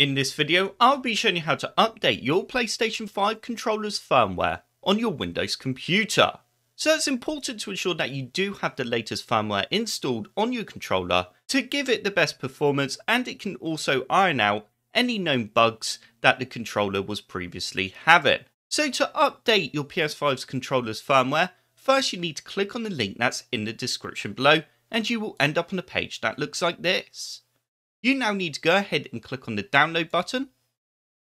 In this video, I'll be showing you how to update your PlayStation 5 controller's firmware on your Windows computer. So it's important to ensure that you do have the latest firmware installed on your controller to give it the best performance, and it can also iron out any known bugs that the controller was previously having. So to update your PS5's controller's firmware, first you need to click on the link that's in the description below and you will end up on a page that looks like this. You now need to go ahead and click on the download button,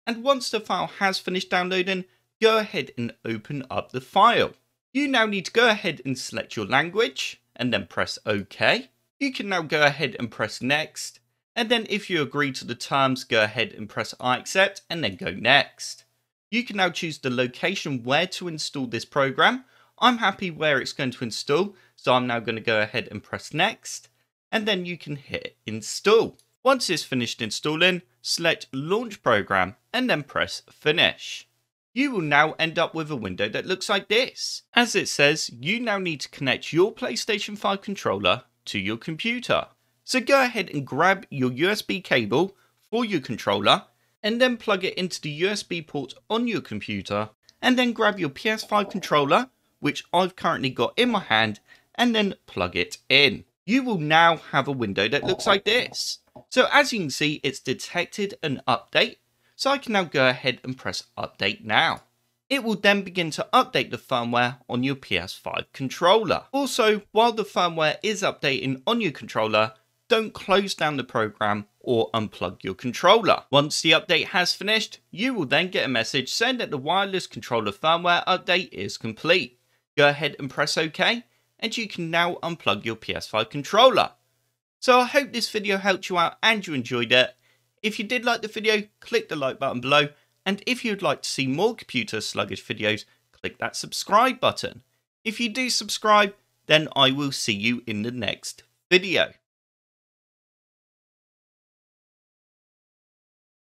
and once the file has finished downloading, go ahead and open up the file. You now need to go ahead and select your language and then press OK. You can now go ahead and press next, and then if you agree to the terms, go ahead and press I accept and then go next. You can now choose the location where to install this program. I'm happy where it's going to install, so I'm now going to go ahead and press next, and then you can hit install. Once it's finished installing, select Launch Program and then press Finish. You will now end up with a window that looks like this. As it says, you now need to connect your PlayStation 5 controller to your computer. So go ahead and grab your USB cable for your controller and then plug it into the USB port on your computer, and then grab your PS5 controller, which I've currently got in my hand, and then plug it in. You will now have a window that looks like this. So as you can see, it's detected an update, so I can now go ahead and press update now. It will then begin to update the firmware on your PS5 controller. Also, while the firmware is updating on your controller, don't close down the program or unplug your controller. Once the update has finished, you will then get a message saying that the wireless controller firmware update is complete. Go ahead and press OK, and you can now unplug your PS5 controller. So I hope this video helped you out and you enjoyed it. If you did like the video, click the like button below. And if you'd like to see more computer sluggish videos, click that subscribe button. If you do subscribe, then I will see you in the next video.